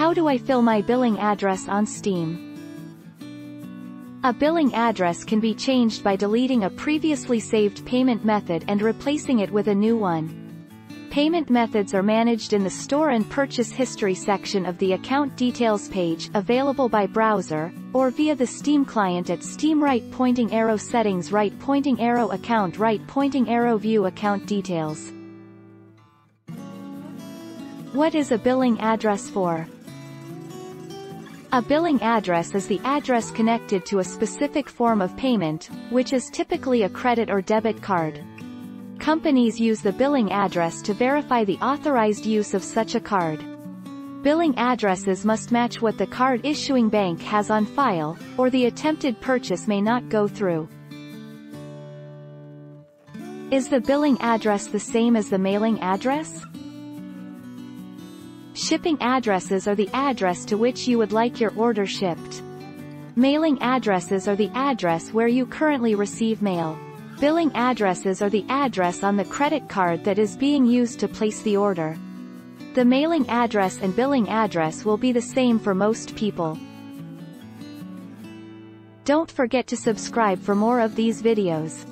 How do I fill my billing address on Steam? A billing address can be changed by deleting a previously saved payment method and replacing it with a new one. Payment methods are managed in the Store and Purchase History section of the Account Details page, available by browser, or via the Steam client at Steam _ Settings _ Account _ View Account Details. What is a billing address for? A billing address is the address connected to a specific form of payment, which is typically a credit or debit card. Companies use the billing address to verify the authorized use of such a card. Billing addresses must match what the card issuing bank has on file, or the attempted purchase may not go through. Is the billing address the same as the mailing address? Shipping addresses are the address to which you would like your order shipped. Mailing addresses are the address where you currently receive mail. Billing addresses are the address on the credit card that is being used to place the order. The mailing address and billing address will be the same for most people. Don't forget to subscribe for more of these videos.